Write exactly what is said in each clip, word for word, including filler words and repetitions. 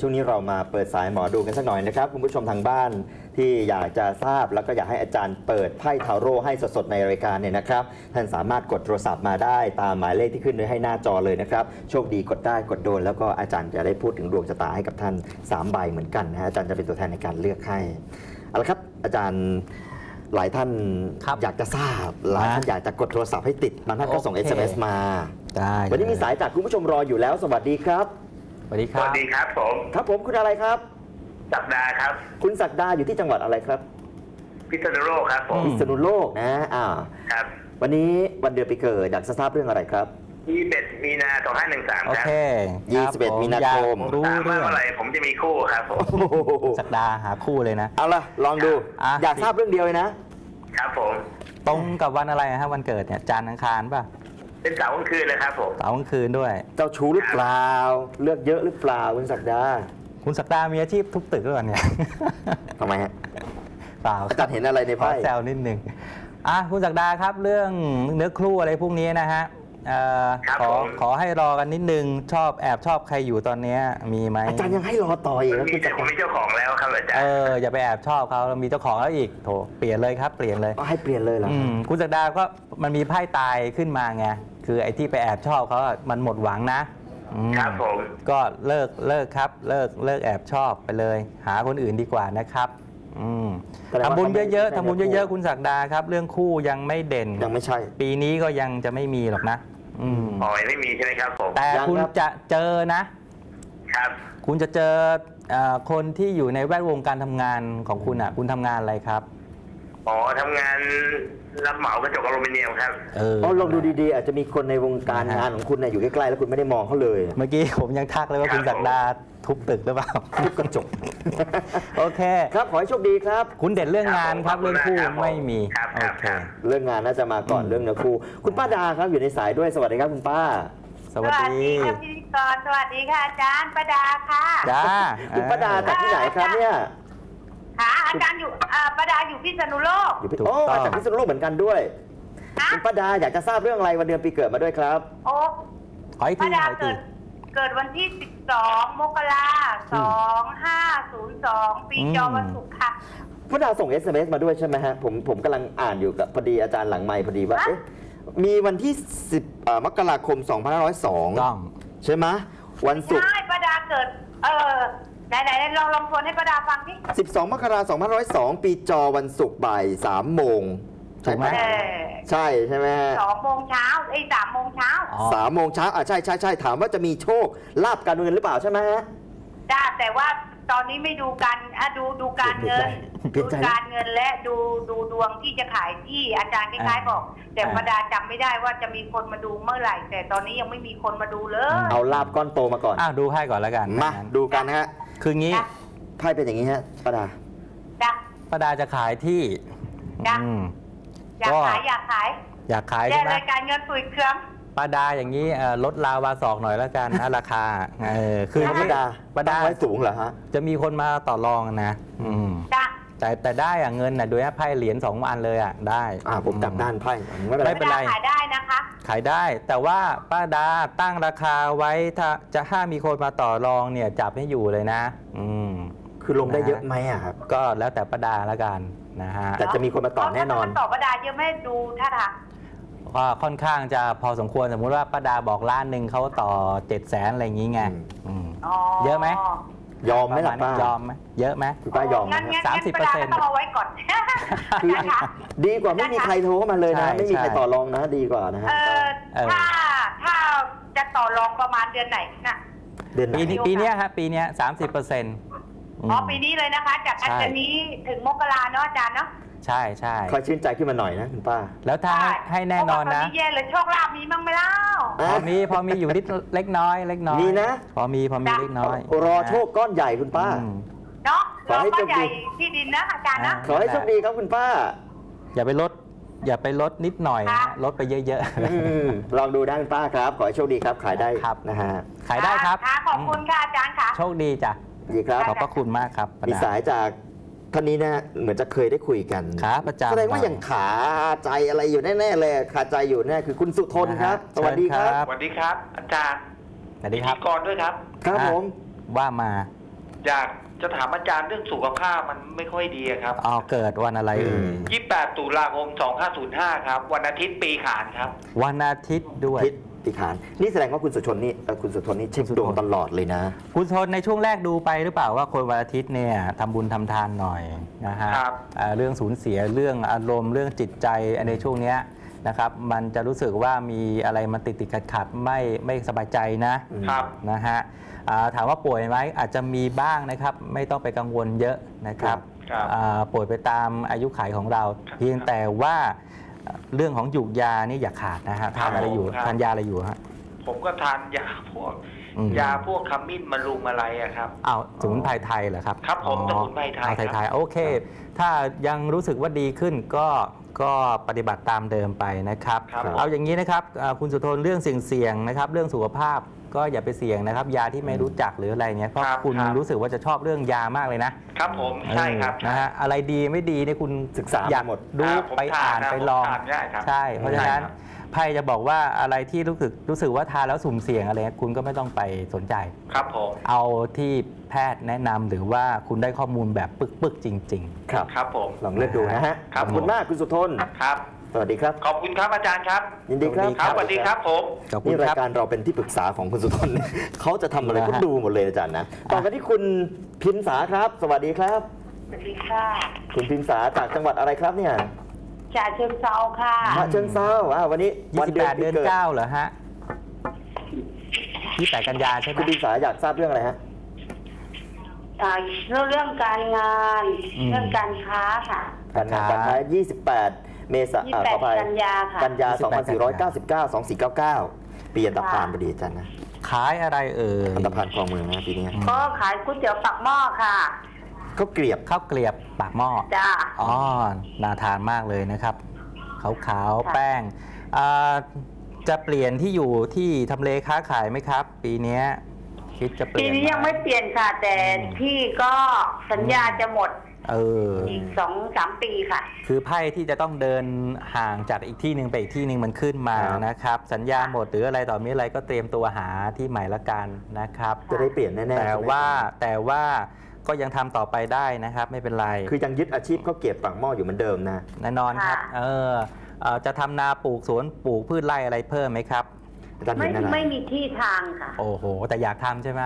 ช่วงนี้เรามาเปิดสายหมอดูกันสักหน่อยนะครับคุณผู้ชมทางบ้านที่อยากจะทราบแล้วก็อยากให้อาจารย์เปิดไพ่ทาโร่ให้สดๆในรายการเนี่ยนะครับท่านสามารถกดโทรศัพท์มาได้ตามหมายเลขที่ขึ้นให้หน้าจอเลยนะครับโชคดีกดได้กดโดนแล้วก็อาจารย์จะได้พูดถึงดวงชะตาให้กับท่านสามใบเหมือนกันนะอาจารย์จะเป็นตัวแทนในการเลือกให้เอาละครับอาจารย์หลายท่านอยากจะทราบหลายท่านอยากจะกดโทรศัพท์ให้ติดบางท่านก็ส่ง เอส เอ็ม เอส มาได้วันนี้มีสายจากคุณผู้ชมรออยู่แล้วสวัสดีครับสวัสดีครับสวัสดีครับผมครับผมคุณอะไรครับศักดาครับคุณศักดาอยู่ที่จังหวัดอะไรครับพิษณุโลกครับผมพิษณุโลกนะอ่าครับวันนี้วันเดือนปีเกิดอยากจะทราบเรื่องอะไรครับยี่สิบเอ็ดมีนาคมสองพันห้าร้อยสิบสามครับโอเคยี่สิบเอ็ดมีนาคมรู้เรื่องอะไรผมจะมีคู่ครับผมศักดาหาคู่เลยนะเอาล่ะลองดูอยากทราบเรื่องเดียวเลยนะครับผมตรงกับวันอะไรฮะวันเกิดเนี่ยจันทร์อังคารป่ะเป็นเสาร์กลางคืนนะครับผมเสาร์กลางคืนด้วยเจ้าชู้หรือเปล่าเลือกเยอะหรือเปล่าคุณศักดาคุณศักดามีอาชีพทุบตึกหรือเปล่าเนี่ยทำไมฮะเปล่าอาจารย์เห็นอะไรในไพ่แซวนิดนึงอ่ะคุณศักดาครับเรื่องเนื้อครูอะไรพวกนี้นะฮะขอขอให้รอกันนิดนึงชอบแอบชอบใครอยู่ตอนนี้มีไหมอาจารย์ยังให้รอต่ออีกแล้วมีแต่ผมมีเจ้าของแล้วครับอาจารย์เอออย่าไปแอบชอบเขาเรามีเจ้าของแล้วอีกโถเปลี่ยนเลยครับเปลี่ยนเลยให้เปลี่ยนเลยเหรอคุณศักดาก็มันมีไพ่ตายขึ้นมาไงคือไอ้ที่ไปแอบชอบเขามันหมดหวังนะครับผมก็เลิกเลิกครับเลิกเลิกแอบชอบไปเลยหาคนอื่นดีกว่านะครับทำบุญเยอะๆทำบุญเยอะๆคุณศักดาครับเรื่องคู่ยังไม่เด่นยังไม่ใช่ปีนี้ก็ยังจะไม่มีหรอกนะอ๋อไม่มีใช่ไหมครับผมแต่คุณจะเจอนะครับคุณจะเจอคนที่อยู่ในแวดวงการทำงานของคุณอ่ะคุณทำงานอะไรครับอ๋อทำงานรับเหมากระจกอลูมิเนียมครับเออลองดูดีๆอาจจะมีคนในวงการงานของคุณอยู่ใกล้ๆแล้วคุณไม่ได้มองเขาเลยเมื่อกี้ผมยังทักเลยว่าคุณศักดาทุบตึกหรือเปล่าทุบกระจกโอเคครับขอให้โชคดีครับคุณเด่นเรื่องงานครับเรื่องคู่ไม่มีโอเคเรื่องงานน่าจะมาก่อนเรื่องเนื้อคู่คุณป้าดาครับอยู่ในสายด้วยสวัสดีครับคุณป้าสวัสดีครับพิธีกรสวัสดีค่ะอาจารย์ป้าดาค่ะจ้าคุณป้าดาจากที่ไหนครับเนี่ยค่ะอาจารย์อยู่ป้าดาอยู่พิษณุโลกอยู่พิษณุโลกมาจากพิษณุโลกเหมือนกันด้วยคุณป้าดาอยากจะทราบเรื่องอะไรวันเดือนปีเกิดมาด้วยครับโอ้ป้าดาเกิดเกิดวันที่สิบสองมกราคมสองห้าศูนย์สองปีจอวันศุกร์ค่ะพระดาส่ง เอส เอ็ม เอส มาด้วยใช่ไหมฮะผมผมกำลังอ่านอยู่กับพอดีอาจารย์หลังไมค์พอดีว่ามีวันที่สิบมกราคมสองพันห้าร้อยสองใช่ไหมวันศุกร์ใช่พระดาเกิดเออไหนไหนลองลองทวนให้พระดาฟังดิสิบสองมกราคมสองพันห้าร้อยสองปีจอวันศุกร์บ่ายสามโมงใช่ไหมใช่ใช่ไหมสองโมงเช้าไอ้สามโมงเช้าสามโมงเช้าอ่ะใช่ใช่ใช่ถามว่าจะมีโชคลาภการเงินหรือเปล่าใช่ไหมฮะได้แต่ว่าตอนนี้ไม่ดูการอ่ะดูดูการเงินดูการเงินและดูดูดวงที่จะขายที่อาจารย์คล้ายๆบอกแต่ประดาจำไม่ได้ว่าจะมีคนมาดูเมื่อไหร่แต่ตอนนี้ยังไม่มีคนมาดูเลยเอาลาภก้อนโตมาก่อนอ่ะดูให้ก่อนแล้วกันมาดูกันฮะคืองี้ไพ่เป็นอย่างนี้ฮะประดาประดาจะขายที่อยากขายอยากขายอยากขายใช่ไหมการเงินปุ๋ยเครื่องป้าดาอย่างนี้ลดราวาสอกหน่อยแล้วกันราคาคือป้าดาป้าดาไว้สูงเหรอฮะจะมีคนมาต่อรองนะแต่แต่ได้อะเงินน่ะโดยไพ่เหรียญสองอันเลยอ่ะได้ผมกลับด้านไพ่ไม่เป็นไรขายได้นะคะขายได้แต่ว่าป้าดาตั้งราคาไว้ถ้าจะถ้ามีคนมาต่อรองเนี่ยจับให้อยู่เลยนะคือลงได้เยอะไหมอ่ะครับก็แล้วแต่ป้าดาละกันนะฮะแต่จะมีคนมาต่อแน่นอนต่อป้าดาเยอะไม่ดูท่าทางก็ค่อนข้างจะพอสมควรสมมุติว่าป้าดาบอกล้านหนึ่งเขาต่อเจ็ดแสนอะไรอย่างนี้ไงเยอะไหมยอมไหมล่ะป้ายอมไหมเยอะไหมป้ายอมสามสิบเปอร์เซ็นต์เอาไว้ก่อนคือดีกว่าไม่มีใครโทรมาเลยนะไม่มีใครต่อรองนะดีกว่านะฮะถ้าถ้าจะต่อรองประมาณเดือนไหนน่ะเดือนปีนี้ปีนี้ครับปีนี้สามสิบเปอร์เซ็นต์อ๋อปีนี้เลยนะคะจากอาจารย์นี้ถึงมกราเนาะอาจารย์เนาะใช่ใช่คอยชื่นใจขึ้นมาหน่อยนะคุณป้าแล้วถ้าให้แน่นอนนะมีเย็นหรือโชคลาภมีมั้งไม่เล่าพอมีพอมีอยู่นิดเล็กน้อยเล็กน้อยมีนะพอมีพอมีเล็กน้อยรอโชคก้อนใหญ่คุณป้าเนาะรอก้อนใหญ่ที่ดินนะอาจารย์นะขอให้โชคดีครับคุณป้าอย่าไปลดอย่าไปลดนิดหน่อยลดไปเยอะๆลองดูได้คุณป้าครับขอให้โชคดีครับขายได้ครับนะฮะขายได้ครับขอบคุณค่ะอาจารย์ค่ะโชคดีจ้ะดีครับขอบพระคุณมากครับมีสายจากท่านนี้นะเหมือนจะเคยได้คุยกันขาประจำแสดงว่าอย่างขาใจอะไรอยู่แน่ๆเลยขาใจอยู่แน่คือคุณสุทนครับสวัสดีครับสวัสดีครับอาจารย์สวัสดีครับพิธีกรด้วยครับครับผมว่ามา อยากจะถามอาจารย์เรื่องสุขภาพมันไม่ค่อยดีครับอ๋อเกิดวันอะไรเอ่ยยี่สิบแปดตุลาคมสองห้าศูนย์ห้าครับวันอาทิตย์ปีขานครับวันอาทิตย์ด้วยปีขานนี่แสดงว่าคุณสุชนนี่คุณสุชนนี่เช็คดวงตลอดเลยนะคุณสุชนในช่วงแรกดูไปหรือเปล่าว่าคนวันอาทิตย์เนี่ยทำบุญทำทานหน่อยนะฮะเรื่องสูญเสียเรื่องอารมณ์เรื่องจิตใจในช่วงเนี้ยนะครับมันจะรู้สึกว่ามีอะไรมันติดติดขัดขัดไม่ไม่สบายใจนะครับนะฮะถามว่าป่วยไหมอาจจะมีบ้างนะครับไม่ต้องไปกังวลเยอะนะครับป่วยไปตามอายุขัยของเราเพียงแต่ว่าเรื่องของหยูกยานี่อย่าขาดนะฮะทานอะไรอยู่ทานยาอะไรอยู่ฮะผมก็ทานยาพวกยาพวกขมิ้นมะรุมอะไรอะครับอ้าวสมุนไพรไทยเหรอครับครับผมสมุนไพรไทยไทยโอเคถ้ายังรู้สึกว่าดีขึ้นก็ก็ปฏิบัติตามเดิมไปนะครับเอาอย่างนี้นะครับคุณสุทนเรื่องเสี่ยงๆนะครับเรื่องสุขภาพก็อย่าไปเสี่ยงนะครับยาที่ไม่รู้จักหรืออะไรเนี้ยเพราะคุณรู้สึกว่าจะชอบเรื่องยามากเลยนะครับผมใช่ครับนะฮะอะไรดีไม่ดีเนี่ยคุณศึกษาหมดดูไปอ่านไปลองใช่เพราะฉะนั้นไพ่จะบอกว่าอะไรที่รู้สึกรู้สึกว่าทานแล้วสุ่มเสี่ยงอะไรคุณก็ไม่ต้องไปสนใจครับผมเอาที่แพทย์แนะนำหรือว่าคุณได้ข้อมูลแบบปึกๆจริงๆครับครับผมลองเลือกดูนะฮะขอบคุณมากคุณสุทนครับสวัสดีครับขอบคุณครับอาจารย์ครับยินดีครับสวัสดีครับผมนี่รายการเราเป็นที่ปรึกษาของคุณสุทนเขาจะทำอะไรก็ดูหมดเลยอาจารย์นะต่อกันที่คุณพิมสาครับสวัสดีครับสวัสดีค่ะคุณพิมสาจากจังหวัดอะไรครับเนี่ยฉะเชิงเทราค่ะฉะเชิงเทราอ่ะวันนี้วันเดือนเดือนเก้าเหรอฮะที่แปดกันยาใช่คุณพิมสาอยากทราบเรื่องอะไรฮะเรื่องการงานเรื่องการค้าค่ะการงานการค้ายี่สิบแปดเมษายนกันยาค่ะกันยา สองพันสี่ร้อยเก้าสิบเก้า สองพันสี่ร้อยเก้าสิบเก้า ปีอันตรพานพอดีจันนะขายอะไรเอ่ยอันตรพานคลองเมืองนะปีนี้ก็ขายก๋วยเตี๋ยวปากหม้อค่ะข้าวเกลียบข้าวเกลียบปากหม้อจ้าอ๋อน่าทานมากเลยนะครับขาวๆแป้งจะเปลี่ยนที่อยู่ที่ทำเลค้าขายไหมครับปีนี้คิดจะเปลี่ยนปีนี้ยังไม่เปลี่ยนค่ะแต่ที่ก็สัญญาจะหมดเอออีกสองสามปีค่ะคือไพ่ที่จะต้องเดินห่างจากอีกที่หนึ่งไปอีกที่หนึ่งมันขึ้นมานะครับสัญญาหมดหรืออะไรต่อมีอะไรก็เตรียมตัวหาที่ใหม่ละกันนะครับจะได้เปลี่ยนแน่ๆแต่ว่าแต่ว่าก็ยังทำต่อไปได้นะครับไม่เป็นไรคือยังยึดอาชีพข้าวเกรียบปากหม้ออยู่เหมือนเดิมนะแน่นอนครับเออจะทำนาปลูกสวนปลูกพืชไร่อะไรเพิ่มไหมครับไม่ไม่มีที่ทางค่ะโอ้โหแต่อยากทำใช่ไหม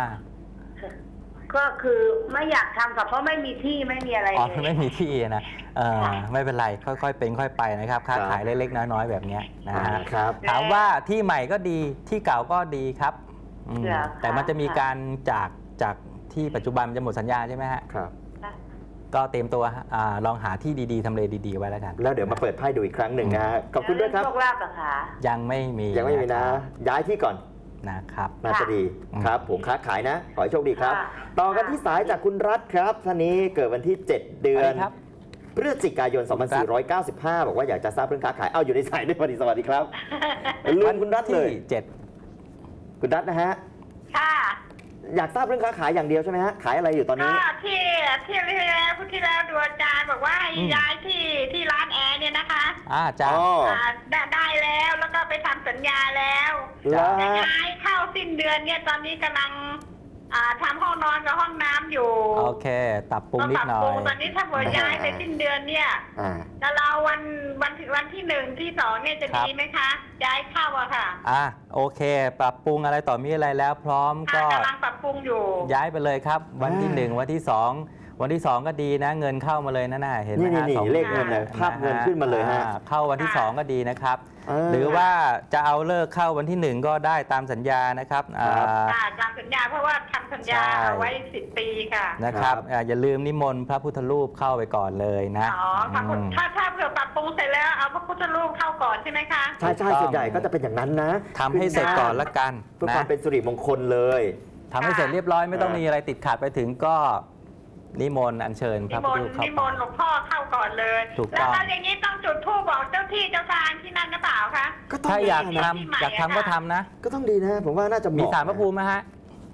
ก็คือไม่อยากทำค่ะเพราะไม่มีที่ไม่มีอะไรอ๋อไม่มีที่นะเออไม่เป็นไรค่อยๆเป็นค่อยไปนะครับค้าขายเล็กๆน้อยๆแบบนี้นะครับถามว่าที่ใหม่ก็ดีที่เก่าก็ดีครับแต่มันจะมีการจากจากที่ปัจจุบันจะหมดสัญญาใช่ไหมฮะครับก็เตรียมตัวลองหาที่ดีๆทำเลดีๆไว้แล้วกันแล้วเดี๋ยวมาเปิดไพ่ดูอีกครั้งหนึ่งนะขอบคุณด้วยครับโชคลาภเหรอคะยังไม่มียังไม่มีนะย้ายที่ก่อนนะครับน่าจะดีครับผมค้าขายนะขอให้โชคดีครับต่อกันที่สายจากคุณรัฐครับท่านนี้เกิดวันที่เจ็ดเดือนพฤศจิกายนสองพันสี่ร้อยเก้าสิบห้าบอกว่าอยากจะทราบเรื่องค้าขายเอาอยู่ในสายด้วยพอดีสวัสดีครับลุงคุณรัฐเลยเจ็ดคุณรัฐนะฮะค่ะอยากทราบเรื่องค้าขายอย่างเดียวใช่ไหมฮะขายอะไรอยู่ตอนนี้ก็ที่ที่แล้วผู้ที่แล้วดูอาจารย์บอกว่าย้ายที่ที่ร้านแอร์เนี่ยนะคะอ่าจ้าได้แล้วแล้วก็ไปทำสัญญาแล้วจะย้ายเข้าสิ้นเดือนเนี่ยตอนนี้กำลังทำห้องนอนกับห้องน้ำอยู่โอเคตับปูนิดหน่อยตอนนี้ถ้าเผื่อย้ายไปสิ้นเดือนเนี่ยแต่เราวันวันถึงวันที่หนึ่งที่สองเนี่ยจะดีไหมคะย้ายเข้าอะค่ะอ่ะโอเคปรับปรุงอะไรต่อมีอะไรแล้วพร้อมก็กำลังปรับปรุงอยู่ย้ายไปเลยครับวันที่หนึ่งวันที่สองวันที่สองก็ดีนะเงินเข้ามาเลยนะน่าเห็นไหมฮะสองเลขเงินเลยภาพเงินขึ้นมาเลยฮะเข้าวันที่สองก็ดีนะครับหรือว่าจะเอาเลิกเข้าวันที่หนึ่งก็ได้ตามสัญญานะครับตามสัญญาเพราะว่าทำสัญญาไว้สิบปีค่ะนะครับอย่าลืมนิมนต์พระพุทธรูปเข้าไปก่อนเลยนะอ๋อถ้าถ้าเผื่อปรับปรุงเสร็จแล้วเอาพระพุทธรูปเข้าก่อนใช่ไหมคะใช่ใช่ส่วนใหญ่ก็จะเป็นอย่างนั้นนะทำให้เสร็จก่อนละกันเพื่อความเป็นสิริมงคลเลยทำให้เสร็จเรียบร้อยไม่ต้องมีอะไรติดขัดไปถึงก็นิมนต์อัญเชิญพระพุทธรูปเข้านิมนต์หลวงพ่อเข้าก่อนเลยถูกต้องแล้วอย่างนี้ต้องจุดธูปบอกเจ้าที่เจ้าทางที่นั่นหรือเปล่าคะถ้าอยากทำอยากทำก็ทำนะก็ต้องดีนะผมว่าน่าจะมีศาลพระภูมิไหมฮะ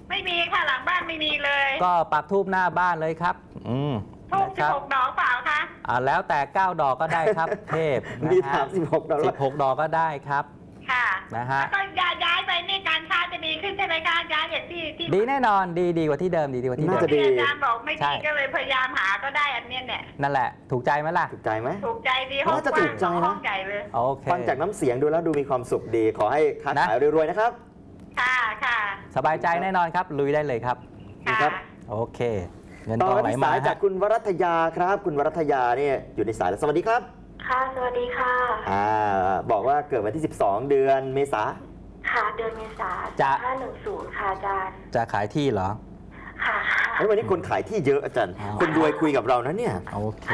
ไม่มีค่ะหลังบ้านไม่มีเลยก็ปักธูปหน้าบ้านเลยครับอืมธูปสิบหกดอกเปล่าคะอ่าแล้วแต่เก้าดอกก็ได้ครับเทพมีถามสิบหกดอกสิบหกดอกก็ได้ครับค่ะนะฮะก็ย้ายไปนี่การค้าจะดีขึ้นใช่ไหมคะ จารย์เนี่ยที่ที่ดีแน่นอนดีดีกว่าที่เดิมดีดีกว่าที่เดิมที่อาจารย์บอกไม่ดีก็เลยพยายามหาก็ได้อันเนี้ยเนี่ยนั่นแหละถูกใจไหมล่ะถูกใจไหมถูกใจดีห้องกว้างสองห้องใหญ่เลยโอเคฟังจากน้ำเสียงดูแล้วดูมีความสุขดีขอให้ค้าขายรวยๆนะครับค่ะค่ะสบายใจแน่นอนครับลุยได้เลยครับครับโอเคเงินทองไหลมาสายจากคุณวรัตยาครับคุณวรัตยาเนี่ยอยู่ในสายแล้วสวัสดีครับค่ะสวัสดีค่ะอ่าบอกว่าเกิดวันที่สิบสองเดือนเมษาค่ะเดือนเมษาจะห้าหนึ่งศูนย์ค่ะอาจารย์จะขายที่เหรอค่ะวันนี้คนขายที่เยอะอาจารย์คนรวยคุยกับเรานะเนี่ยโอเค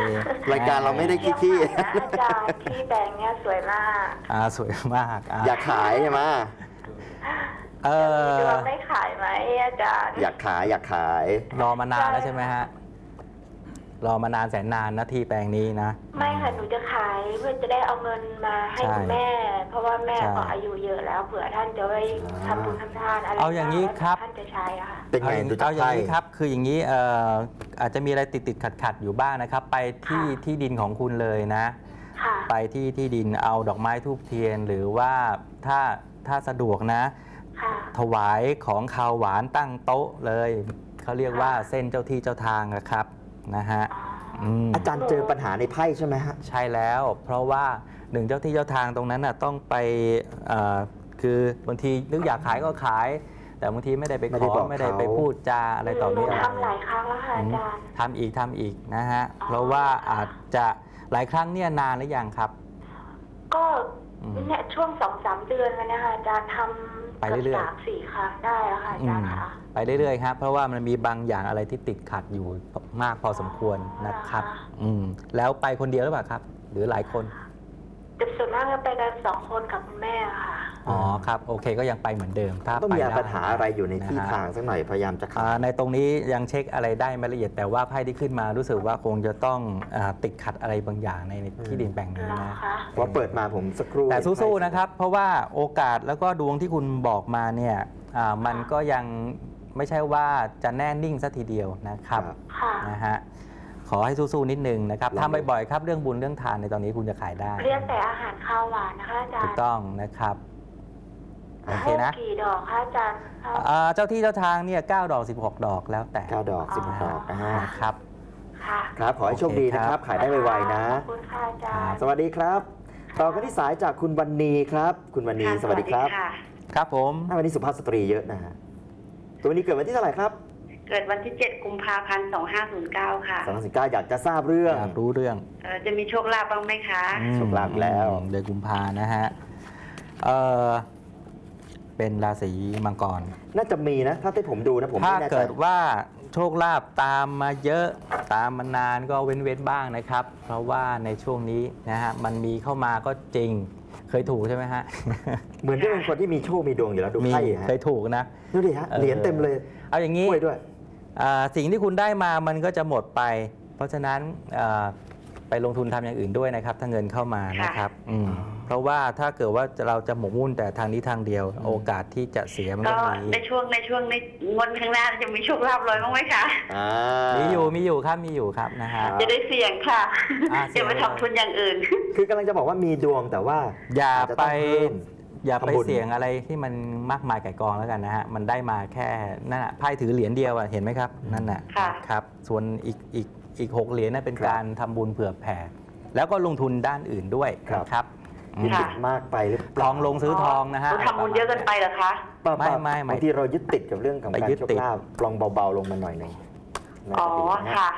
รายการเราไม่ได้ขี้ที่อาจารย์ที่แบงค์เนี่ยสวยมากอ่าสวยมากอยากขายใช่ไหมเออไม่ขายไหมอาจารย์อยากขายอยากขายรอมานานแล้วใช่ไหมฮะรอมานานแสนนานนะที่แปลงนี้นะไม่ค่ะหนูจะขายเพื่อจะได้เอาเงินมาให้คุณแม่เพราะว่าแม่ก็อายุเยอะแล้วเผื่อท่านจะไว้ทำบุญทำทานอะไรเอาอย่างนี้ครับท่านจะใช้ค่ะเป็นไงเอาอย่างนี้ครับคืออย่างนี้เอ่ออาจจะมีอะไรติดติดขัดขัดอยู่บ้างนะครับไปที่ที่ดินของคุณเลยนะไปที่ที่ดินเอาดอกไม้ธูปเทียนหรือว่าถ้าถ้าสะดวกนะถวายของคาวหวานตั้งโต๊ะเลยเขาเรียกว่าเส้นเจ้าที่เจ้าทางนะครับนะฮะอาจารย์เจอปัญหาในไพ่ใช่ไหมฮะใช่แล้วเพราะว่าหนึ่งเจ้าที่เจ้าทางตรงนั้นน่ะต้องไปคือบางทีนึกอยากขายก็ขายแต่บางทีไม่ได้ไปขอไม่ได้ไปพูดจาอะไรต่อเนื่องทำหลายครั้งแล้วค่ะอาจารย์ทำอีกทำอีกนะฮะเพราะว่าอาจจะหลายครั้งเนี่ยนานหรือยังครับก็เนี่ยช่วงสองสามเดือนแล้วนะคะอาจารย์ทำไปเรื่อยๆสี่ครั้งได้แล้วค่ะอาจารย์ค่ะไปเรื่อยๆครับเพราะว่ามันมีบางอย่างอะไรที่ติดขัดอยู่มากพอสมควรนะครับอืมแล้วไปคนเดียวหรือเปล่าครับหรือหลายคนจะส่วนมากก็ไปกันสองคนกับคุณแม่ค่ะอ๋อครับโอเคก็ยังไปเหมือนเดิมถ้าต้องมีปัญหาอะไรอยู่ในที่ทางสักหน่อยพยายามจะในตรงนี้ยังเช็คอะไรได้ไม่ละเอียดแต่ว่าไพ่ที่ขึ้นมารู้สึกว่าคงจะต้องติดขัดอะไรบางอย่างในที่ดินแปลงนี้นะว่าเปิดมาผมสักครู่แต่สู้ๆนะครับเพราะว่าโอกาสแล้วก็ดวงที่คุณบอกมาเนี่ยมันก็ยังไม่ใช่ว่าจะแน่นิ่งซะทีเดียวนะครับนะฮะขอให้สู้ๆนิดนึงนะครับทำบ่อยๆครับเรื่องบุญเรื่องทานในตอนนี้คุณจะขายได้เรียกแต่อาหารข้าวหวานนะคะอาจารย์ถูกต้องนะครับโอเคนะกี่ดอกคะอาจารย์เจ้าที่เจ้าทางเนี่ยเก้าดอกสิบหกดอกแล้วแต่เก้าดอกสิบหกดอกนะครับครับขอให้โชคดีนะครับขายได้ไวๆนะขอบคุณค่ะอาจารย์สวัสดีครับต่อกันที่สายจากคุณวรรณีครับคุณวรรณีสวัสดีครับครับผมวันนี้สุภาพสตรีเยอะนะฮะตัวนี้เกิดวันที่เท่าไหร่ครับเกิดวันที่เจ็ดกุมภาพันธ์สองห้าศูนย์เก้าค่ะสองห้าศูนย์เก้าอยากจะทราบเรื่องอยากรู้เรื่องจะมีโชคลาภบ้างไหมคะโชคลาภแล้วเดือนกุมภานะฮะเออเป็นราศีมังกรน่าจะมีนะถ้าที่ผมดูนะผมถ้าเกิดว่าโชคลาภตามมาเยอะตามมานานก็เว้นเว้นบ้างนะครับเพราะว่าในช่วงนี้นะฮะมันมีเข้ามาก็จริงเคยถูกใช่ไหมฮะเหมือนที่เป็นคนที่มีโชคมีดวงอยู่แล้วดูไพ่เคยถูกนะดูดิฮะเหรียญเต็มเลยเอาอย่างนี้ด้วยสิ่งที่คุณได้มามันก็จะหมดไปเพราะฉะนั้นไปลงทุนทำอย่างอื่นด้วยนะครับถ้าเงินเข้ามานะครับอืเพราะว่าถ้าเกิดว่าเราจะหมกมุ่นแต่ทางนี้ทางเดียวโอกาสที่จะเสียมันก็มีในช่วงในช่วงในงวดข้างหน้าจะมีโชคลาภลอยบ้างไหมคะมีอยู่มีอยู่ครับมีอยู่ครับนะฮะจะได้เสี่ยงค่ะจะไปทำทุนอย่างอื่นคือกำลังจะบอกว่ามีดวงแต่ว่าอย่าไปอย่าไปเสี่ยงอะไรที่มันมากมายไก่กองแล้วกันนะฮะมันได้มาแค่นั่นแหละไพ่ถือเหรียญเดียวเห็นไหมครับนั่นแหละครับส่วนอีกอีกอีกหกเหรียญนั่นเป็นการทำบุญเผื่อแผ่แล้วก็ลงทุนด้านอื่นด้วยครับยึดติดมากไปหรือทองลงซื้อทองนะฮะทำบุญเยอะเกินไปเหรอคะไม่ไม่บางทีเรายึดติดกับเรื่องของการโชคลาภลองเบาๆลงมาหน่อยหนึ่งอ๋อค่ะ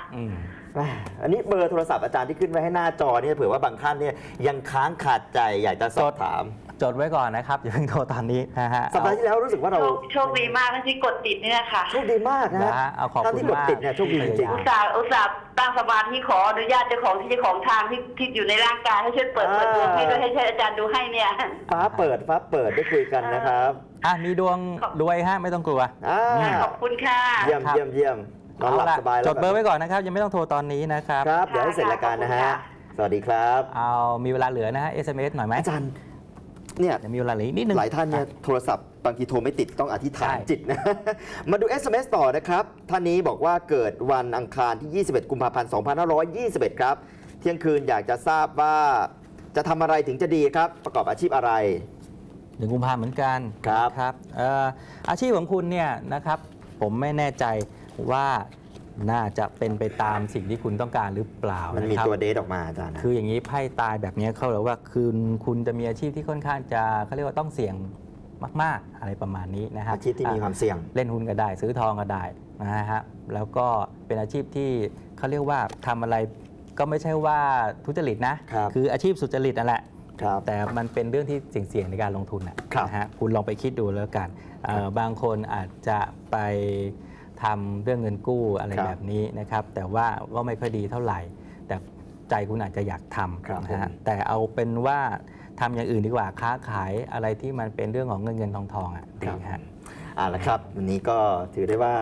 อันนี้เบอร์โทรศัพท์อาจารย์ที่ขึ้นไว้ให้หน้าจอเนี่ยเผื่อว่าบางท่านเนี่ยยังค้างขาดใจอยากจะสอบถามจดไว้ก่อนนะครับอย่าเพิ่งโทรตอนนี้นะฮะสัปดาห์ที่แล้วรู้สึกว่าเราโชคดีมากที่กดติดเนี่ยค่ะโชคดีมากนะฮะเอาขอบคุณมากเนี่ยโชคดีจริงๆอุตส่าห์อุตส่าห์ตั้งสมาธิขออนุญาตเจ้าของที่เจ้าของทางที่ที่อยู่ในร่างกายให้ช่วยเปิดเปิดดวงให้ด้วยให้อาจารย์ดูให้เนี่ยฟ้าเปิดฟ้าเปิดได้คุยกันนะครับอ่ะมีดวงรวยฮะไม่ต้องกลัวขอบคุณค่ะเยี่ยมเยี่ยมเยี่ยมนอนหลับสบายแล้วจดเบอร์ไว้ก่อนนะครับยังไม่ต้องโทรตอนนี้นะครับครับเดี๋ยวให้เสร็จรายการนะฮะสวัสดีครับเอามีเวลาเหลือนะฮะ เอส เอ็ม เอส หน่อยไหมอาจารย์เนี่ยมีเวลาเหลือนิดนึงหลายท่านเนี่ยโทรศัพท์บางทีโทรไม่ติดต้องอธิษฐานจิตนะมาดู เอส เอ็ม เอส ต่อนะครับท่านนี้บอกว่าเกิดวันอังคารที่ยี่สิบเอ็ดกุมภาพันธ์สองพันห้าร้อยยี่สิบเอ็ดครับเที่ยงคืนอยากจะทราบว่าจะทำอะไรถึงจะดีครับประกอบอาชีพอะไร หนึ่งกุมภาพันธ์เหมือนกันครับครับอาชีพของคุณเนี่ยนะครับผมไม่แน่ใจว่าน่าจะเป็นไปตามสิ่งที่คุณต้องการหรือเปล่ามันมีตัวเดทออกมาอาจารย์คืออย่างนี้ไพ่ตายแบบนี้เขาเรียกว่าคือคุณจะมีอาชีพที่ค่อนข้างจะเขาเรียกว่าต้องเสี่ยงมากๆอะไรประมาณนี้นะครับอาชีพที่มีความเสี่ยงเล่นหุ้นก็ได้ซื้อทองก็ได้นะฮะแล้วก็เป็นอาชีพที่เขาเรียกว่าทำอะไรก็ไม่ใช่ว่าทุจริตนะ ค, คืออาชีพสุจริตนั่นแหละแต่มันเป็นเรื่องที่เสี่ยงในการลงทุนนะฮะคุณลองไปคิดดูแล้วกัน บางคนอาจจะไปทำเรื่องเงินกู้อะไรแบบนี้นะครับแต่ว่าก็ไม่ค่อยดีเท่าไหร่แต่ใจคุณอาจจะอยากทำนะฮะแต่เอาเป็นว่าทำอย่างอื่นดีกว่าค้าขายอะไรที่มันเป็นเรื่องของเงินเงินทองทองอ่ะดีฮะอ่าแล้วครับวันนี้ก็ถือได้ว่า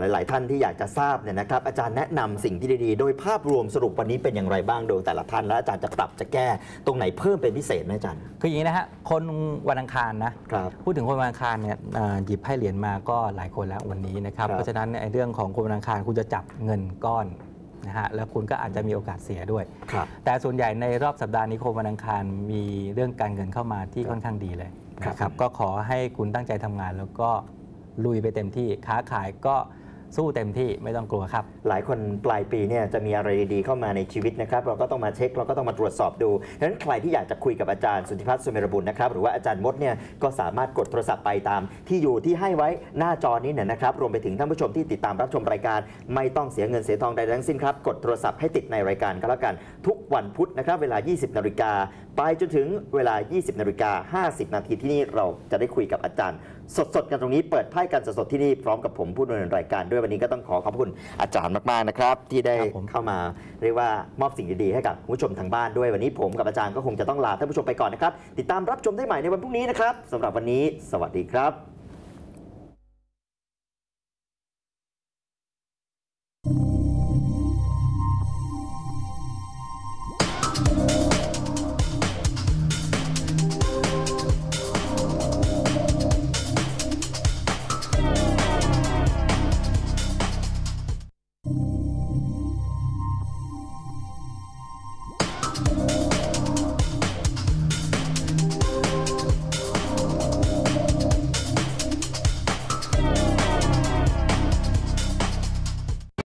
หลายๆท่านที่อยากจะทราบเนี่ยนะครับอาจารย์แนะนำสิ่งที่ดีๆโดยภาพรวมสรุปวันนี้เป็นอย่างไรบ้างโดยแต่ละท่านและอาจารย์จะปรับจะแก้ตรงไหนเพิ่มเป็นพิเศษไหมอาจารย์คืออย่างนี้นะฮะคนวันอังคารนะพูดถึงคนวันอังคารเนี่ยหยิบไพ่เหรียญมาก็หลายคนแล้ววันนี้นะครับเพราะฉะนั้นในเรื่องของคนวันอังคารคุณจะจับเงินก้อนนะฮะแล้วคุณก็อาจจะมีโอกาสเสียด้วยแต่ส่วนใหญ่ในรอบสัปดาห์นี้คนวันอังคารมีเรื่องการเงินเข้ามาที่ค่อนข้างดีเลยนะครับก็ขอให้คุณตั้งใจทำงานแล้วก็ลุยไปเต็มที่ค้าขายก็สู้เต็มที่ไม่ต้องกลัวครับหลายคนปลายปีเนี่ยจะมีอะไรดีๆเข้ามาในชีวิตนะครับเราก็ต้องมาเช็คเราก็ต้องมาตรวจสอบดูฉะนั้นใครที่อยากจะคุยกับอาจารย์สุทธิพัฒน์สุเมรบุญนะครับหรือว่าอาจารย์มดเนี่ยก็สามารถกดโทรศัพท์ไปตามที่อยู่ที่ให้ไว้หน้าจอนี้เนี่ยนะครับรวมไปถึงท่านผู้ชมที่ติดตามรับชมรายการไม่ต้องเสียเงินเสียทองใดทั้งสิ้นครับกดโทรศัพท์ให้ติดในรายการก็แล้วกันทุกวันพุธนะครับเวลา ยี่สิบ นาฬิกาไปจนถึงเวลา ยี่สิบ นาฬิกา ห้าสิบ นาทีที่นี่เราจะได้คุยกับอาจารย์สดๆกันตรงนี้เปิดไพ่กันสดๆที่นี่พร้อมกับผมผู้ดำเนินรายการด้วยวันนี้ก็ต้องขอขอบคุณอาจารย์มากๆนะครับที่ได้เข้ามาเรียกว่ามอบสิ่งดีๆให้กับผู้ชมทางบ้านด้วยวันนี้ผมกับอาจารย์ก็คงจะต้องลาท่านผู้ชมไปก่อนนะครับติดตามรับชมได้ใหม่ในวันพรุ่งนี้นะครับสำหรับวันนี้สวัสดีครับ